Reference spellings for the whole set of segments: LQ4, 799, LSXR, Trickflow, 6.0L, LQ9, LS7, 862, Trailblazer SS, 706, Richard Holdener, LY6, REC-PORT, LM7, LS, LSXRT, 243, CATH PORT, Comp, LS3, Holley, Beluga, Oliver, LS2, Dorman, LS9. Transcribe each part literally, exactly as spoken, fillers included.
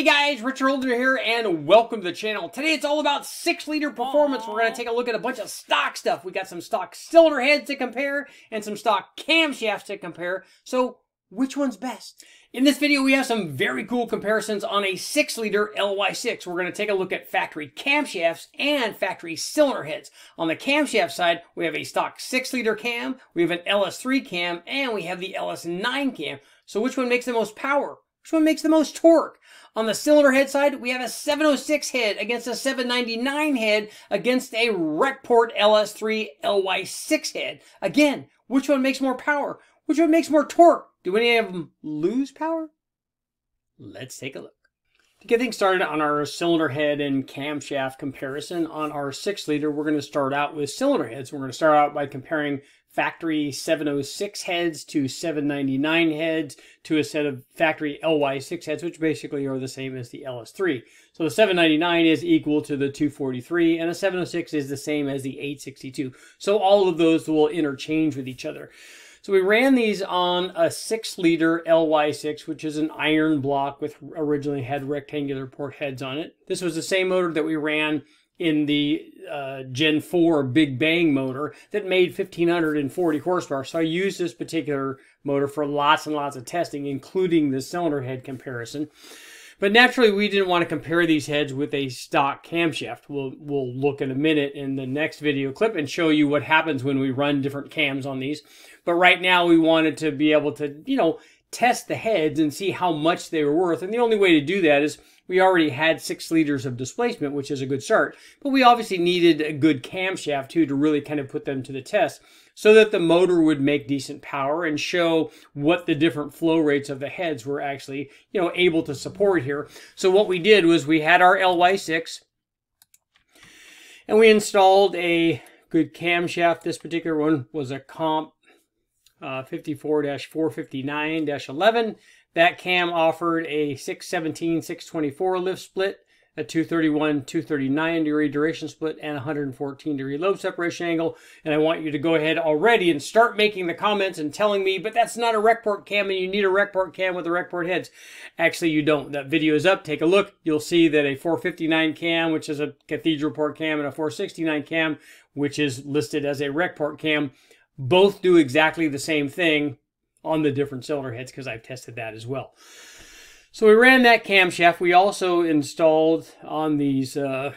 Hey guys, Richard Holdener here and welcome to the channel. Today it's all about six liter performance. Aww. We're going to take a look at a bunch of stock stuff. We got some stock cylinder heads to compare and some stock camshafts to compare. So which one's best? In this video we have some very cool comparisons on a six liter L Y six. We're going to take a look at factory camshafts and factory cylinder heads. On the camshaft side, we have a stock six liter cam, we have an L S three cam, and we have the L S nine cam. So which one makes the most power? Which one makes the most torque? On the cylinder head side, we have a seven oh six head against a seven ninety-nine head against a REC-PORT L S three L Y six head. Again, which one makes more power? Which one makes more torque? Do any of them lose power? Let's take a look. To get things started on our cylinder head and camshaft comparison on our six liter, we're going to start out with cylinder heads. We're going to start out by comparing factory seven oh six heads to seven ninety-nine heads to a set of factory L Y six heads, which basically are the same as the L S three. So the seven ninety-nine is equal to the two forty-three and the seven oh six is the same as the eight sixty-two. So all of those will interchange with each other. So we ran these on a six liter L Y six, which is an iron block with originally had rectangular port heads on it. This was the same motor that we ran in the uh, Gen four Big Bang motor that made fifteen forty horsepower. So I used this particular motor for lots and lots of testing, including the cylinder head comparison. But naturally, we didn't want to compare these heads with a stock camshaft. We'll, we'll look in a minute in the next video clip and show you what happens when we run different cams on these. But right now, we wanted to be able to, you know, test the heads and see how much they were worth. And the only way to do that is we already had six liters of displacement, which is a good start. But we obviously needed a good camshaft, too, to really kind of put them to the test, so that the motor would make decent power and show what the different flow rates of the heads were actually, you know, able to support here. So what we did was we had our L Y six and we installed a good camshaft. This particular one was a Comp uh, fifty-four four fifty-nine eleven. That cam offered a six seventeen six twenty-four lift split, a two thirty-one two thirty-nine degree duration split, and one hundred fourteen degree lobe separation angle. And I want you to go ahead already and start making the comments and telling me, but that's not a REC-PORT cam and you need a REC-PORT cam with the REC-PORT heads. Actually, you don't. That video is up. Take a look. You'll see that a four fifty-nine cam, which is a cathedral port cam, and a four sixty-nine cam, which is listed as a REC-PORT cam, both do exactly the same thing on the different cylinder heads, because I've tested that as well. So we ran that camshaft. We also installed on these, uh,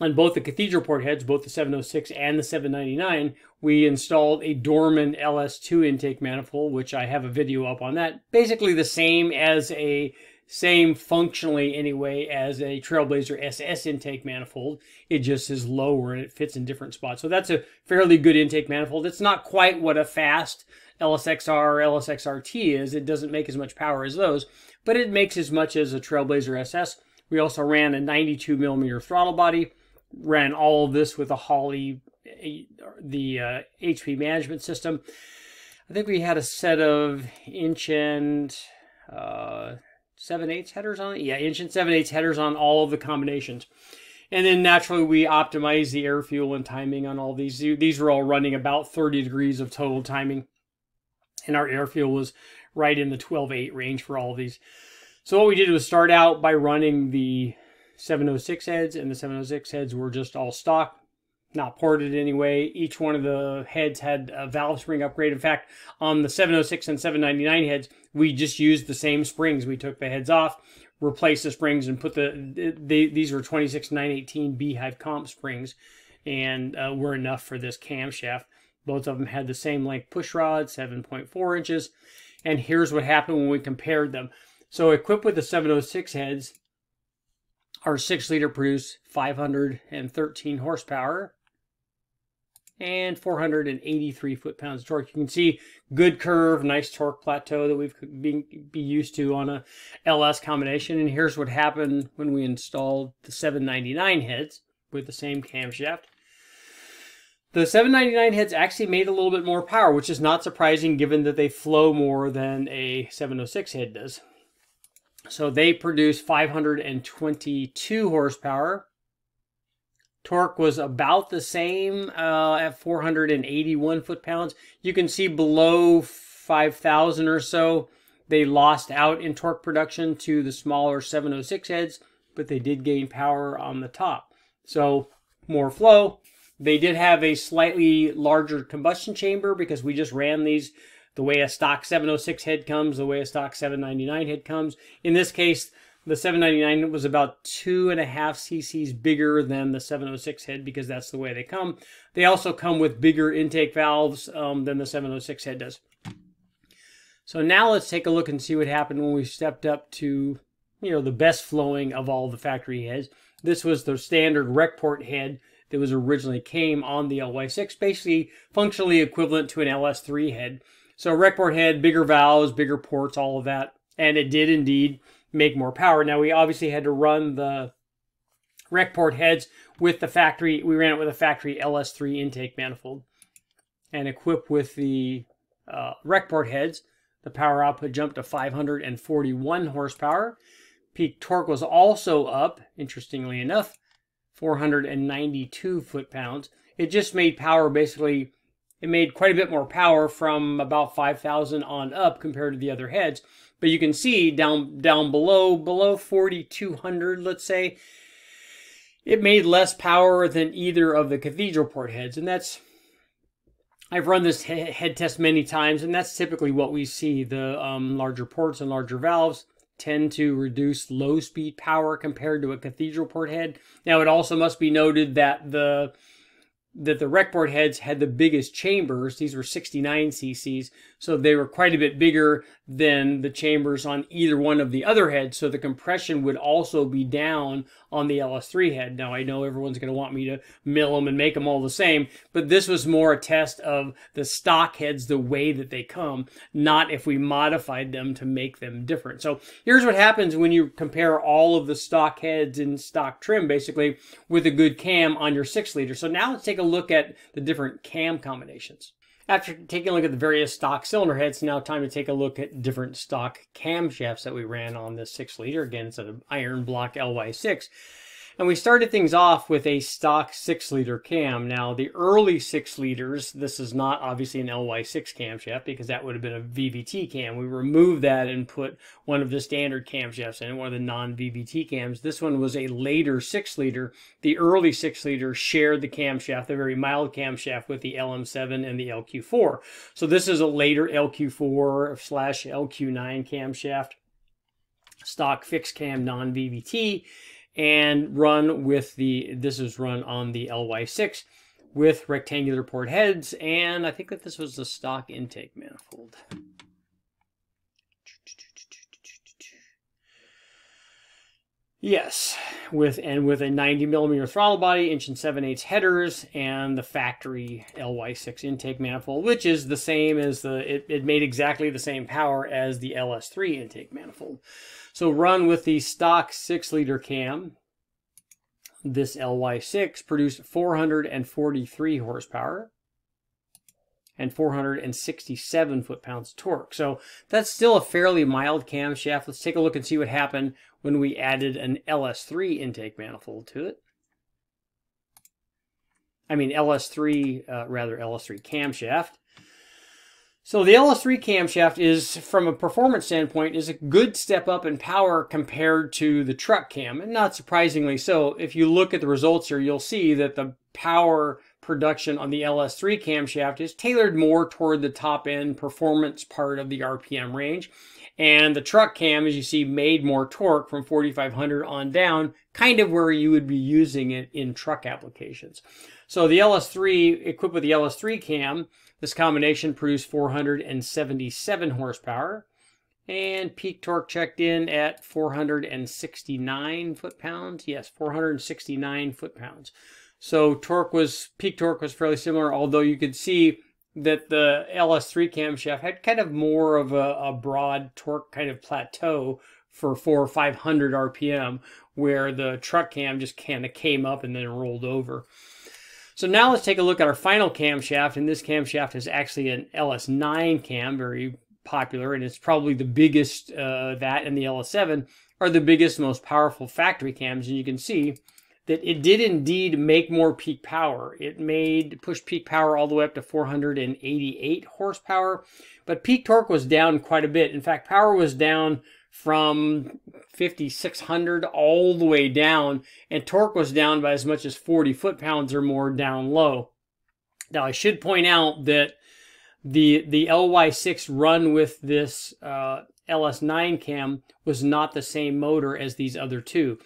on both the cathedral port heads, both the seven oh six and the seven ninety-nine, we installed a Dorman L S two intake manifold, which I have a video up on that. Basically the same as a, same functionally anyway, as a Trailblazer S S intake manifold. It just is lower and it fits in different spots. So that's a fairly good intake manifold. It's not quite what a fast L S X R or L S X R T is. It doesn't make as much power as those, but it makes as much as a Trailblazer S S. We also ran a ninety-two millimeter throttle body, ran all of this with a Holley, the uh, H P management system. I think we had a set of inch and uh, seven eighths headers on it. Yeah, inch and seven eighths headers on all of the combinations. And then naturally, we optimized the air, fuel, and timing on all these. These were all running about thirty degrees of total timing. And our air fuel was right in the twelve eight range for all of these. So what we did was start out by running the seven oh six heads, and the seven oh six heads were just all stock, not ported anyway. Each one of the heads had a valve spring upgrade. In fact, on the seven oh six and seven ninety-nine heads, we just used the same springs. We took the heads off, replaced the springs, and put the, they, these were twenty-six nine eighteen Beehive Comp springs, and uh, were enough for this camshaft. Both of them had the same length push rod, seven point four inches. And here's what happened when we compared them. So equipped with the seven oh six heads, our six liter produced five hundred thirteen horsepower and four hundred eighty-three foot-pounds of torque. You can see good curve, nice torque plateau that we've been be used to on a L S combination. And here's what happened when we installed the seven ninety-nine heads with the same camshaft. The seven ninety-nine heads actually made a little bit more power, which is not surprising given that they flow more than a seven oh six head does. So they produced five hundred twenty-two horsepower. Torque was about the same uh, at four hundred eighty-one foot-pounds. You can see below five thousand or so, They lost out in torque production to the smaller seven oh six heads, but they did gain power on the top. So more flow. They did have a slightly larger combustion chamber because we just ran these the way a stock seven oh six head comes, the way a stock seven ninety-nine head comes. In this case, the seven ninety-nine was about two and a half cc's bigger than the seven oh six head because that's the way they come. They also come with bigger intake valves um, than the seven oh six head does. So now let's take a look and see what happened when we stepped up to, you know, the best flowing of all the factory heads. This was the standard R E C port head that was originally came on the L Y six, basically functionally equivalent to an L S three head. So R E C port head, bigger valves, bigger ports, all of that. And it did indeed make more power. Now we obviously had to run the R E C port heads with the factory, we ran it with a factory L S three intake manifold. And equipped with the uh, R E C port heads, the power output jumped to five hundred forty-one horsepower. Peak torque was also up, interestingly enough, four hundred ninety-two foot-pounds. It just made power basically, it made quite a bit more power from about five thousand on up compared to the other heads. But you can see down down below, below forty-two hundred, let's say, it made less power than either of the Cathedral Port heads. And that's, I've run this head test many times, and that's typically what we see. The um, larger ports and larger valves tend to reduce low-speed power compared to a Cathedral Port head. Now, it also must be noted that the that the R E C port heads had the biggest chambers. These were sixty-nine cc's, so they were quite a bit bigger than the chambers on either one of the other heads, so the compression would also be down on the L S three head. Now, I know everyone's going to want me to mill them and make them all the same, but this was more a test of the stock heads the way that they come, not if we modified them to make them different. So here's what happens when you compare all of the stock heads in stock trim, basically, with a good cam on your six liter. So now let's take a look at the different cam combinations. After taking a look at the various stock cylinder heads, now time to take a look at different stock camshafts that we ran on this six liter. Again, it's an iron block L Y six. And we started things off with a stock six liter cam. Now, the early six liters, this is not obviously an L Y six camshaft because that would have been a V V T cam. We removed that and put one of the standard camshafts in, one of the non-V V T cams. This one was a later six liter. The early six liter shared the camshaft, the very mild camshaft, with the L M seven and the L Q four. So this is a later L Q four slash L Q nine camshaft, stock fixed cam non-V V T. And run with the, this is run on the L Y six with rectangular port heads. And I think that this was the stock intake manifold. Yes, with and with a ninety millimeter throttle body, inch and seven eighths headers, and the factory L Y six intake manifold, which is the same as the, it, it made exactly the same power as the L S three intake manifold. So run with the stock six liter cam. This L Y six produced four hundred forty-three horsepower and four hundred sixty-seven foot-pounds torque. So that's still a fairly mild camshaft. Let's take a look and see what happened when we added an L S three intake manifold to it. I mean L S three, uh, rather L S three camshaft. So the L S three camshaft is, from a performance standpoint, is a good step up in power compared to the truck cam. And not surprisingly so. If you look at the results here, you'll see that the power production on the L S three camshaft is tailored more toward the top end performance part of the R P M range. And the truck cam, as you see, made more torque from forty-five hundred on down, kind of where you would be using it in truck applications. So the L S three, equipped with the L S three cam, this combination produced four hundred seventy-seven horsepower. And peak torque checked in at four hundred sixty-nine foot-pounds. Yes, four hundred sixty-nine foot-pounds. So torque was, peak torque was fairly similar, although you could see that the L S three camshaft had kind of more of a, a broad torque kind of plateau for four or five hundred R P M, where the truck cam just kind of came up and then rolled over. So now let's take a look at our final camshaft, and this camshaft is actually an L S nine cam, very popular, and it's probably the biggest, uh, that and the L S seven are the biggest, most powerful factory cams, and you can see that it did indeed make more peak power. It made push peak power all the way up to four hundred eighty-eight horsepower, but peak torque was down quite a bit. In fact, power was down from fifty-six hundred all the way down, and torque was down by as much as forty foot-pounds or more down low. Now, I should point out that the, the L Y six run with this uh, L S nine cam was not the same motor as these other two.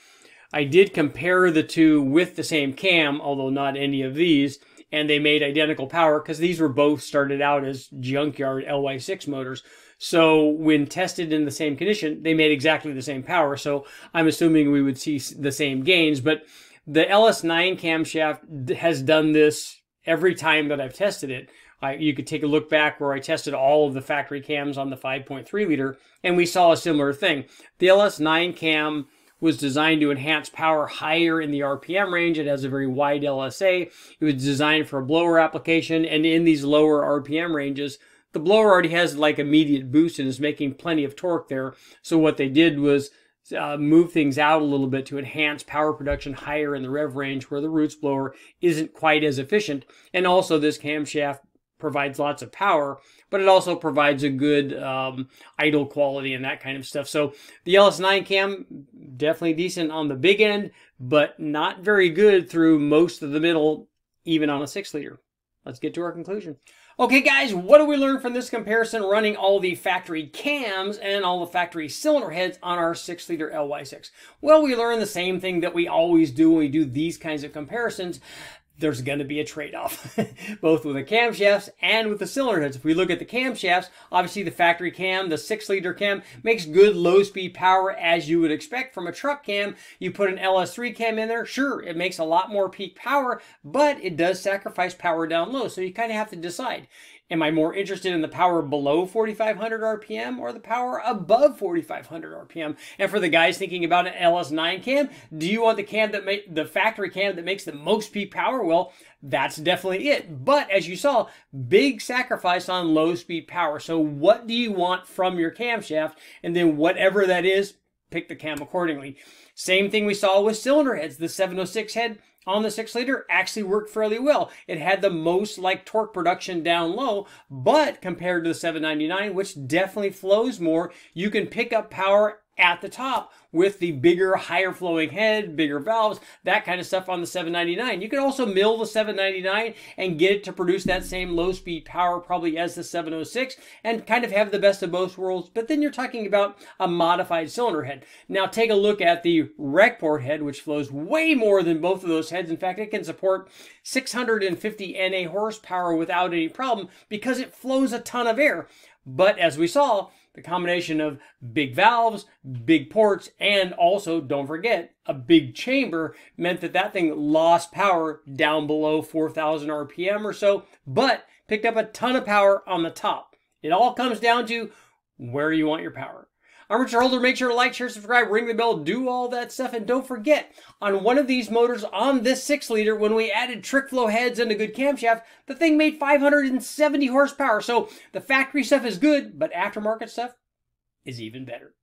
I did compare the two with the same cam, although not any of these, and they made identical power because these were both started out as junkyard L Y six motors. So when tested in the same condition, they made exactly the same power. So I'm assuming we would see the same gains, but the L S nine camshaft has done this every time that I've tested it. I, you could take a look back where I tested all of the factory cams on the five point three liter, and we saw a similar thing. The L S nine cam was designed to enhance power higher in the R P M range. It has a very wide L S A. It was designed for a blower application, and in these lower R P M ranges, the blower already has like immediate boost and is making plenty of torque there. So what they did was uh, move things out a little bit to enhance power production higher in the rev range where the Roots blower isn't quite as efficient. And also this camshaft provides lots of power, but it also provides a good um, idle quality and that kind of stuff. So the L S nine cam, definitely decent on the big end, but not very good through most of the middle, even on a six liter. Let's get to our conclusion. Okay, guys, what do we learn from this comparison running all the factory cams and all the factory cylinder heads on our six liter L Y six? Well, we learn the same thing that we always do when we do these kinds of comparisons. There's going to be a trade-off, both with the camshafts and with the cylinder heads. If we look at the camshafts, obviously the factory cam, the six liter cam, makes good low-speed power as you would expect from a truck cam. You put an L S three cam in there, sure, it makes a lot more peak power, but it does sacrifice power down low, so you kind of have to decide. Am I more interested in the power below forty-five hundred R P M or the power above forty-five hundred R P M? And for the guys thinking about an L S nine cam, do you want the cam that make the factory cam that makes the most peak power? Well, that's definitely it. But as you saw, big sacrifice on low speed power. So what do you want from your camshaft? And then whatever that is, pick the cam accordingly. Same thing we saw with cylinder heads. The seven oh six head on the six liter actually worked fairly well. It had the most like torque production down low, but compared to the seven ninety-nine, which definitely flows more, you can pick up power at the top with the bigger, higher flowing head, bigger valves, that kind of stuff on the seven ninety-nine. You can also mill the seven ninety-nine and get it to produce that same low speed power probably as the seven oh six and kind of have the best of both worlds, but then you're talking about a modified cylinder head. Now take a look at the R E C port head, which flows way more than both of those heads. In fact, it can support six hundred fifty N A horsepower without any problem because it flows a ton of air. But as we saw, the combination of big valves, big ports, and also, don't forget, a big chamber meant that that thing lost power down below four thousand R P M or so, but picked up a ton of power on the top. It all comes down to where you want your power. I'm Richard Holdener. Make sure to like, share, subscribe, ring the bell, do all that stuff. And don't forget, on one of these motors, on this six liter, when we added Trickflow heads and a good camshaft, the thing made five hundred seventy horsepower. So the factory stuff is good, but aftermarket stuff is even better.